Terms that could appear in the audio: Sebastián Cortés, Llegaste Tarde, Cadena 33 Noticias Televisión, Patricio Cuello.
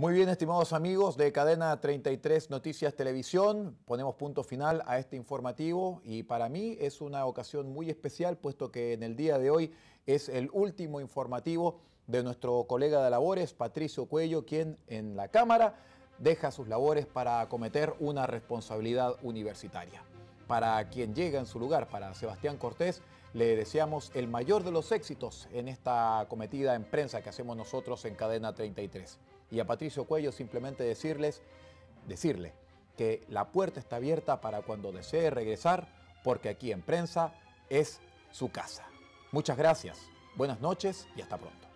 Muy bien, estimados amigos de Cadena 33 Noticias Televisión, ponemos punto final a este informativo y para mí es una ocasión muy especial, puesto que en el día de hoy es el último informativo de nuestro colega de labores, Patricio Cuello, quien en la Cámara deja sus labores para acometer una responsabilidad universitaria. Para quien llega en su lugar, para Sebastián Cortés, le deseamos el mayor de los éxitos en esta acometida en prensa que hacemos nosotros en Cadena 33. Y a Patricio Cuello simplemente decirle que la puerta está abierta para cuando desee regresar, porque aquí en prensa es su casa. Muchas gracias, buenas noches y hasta pronto.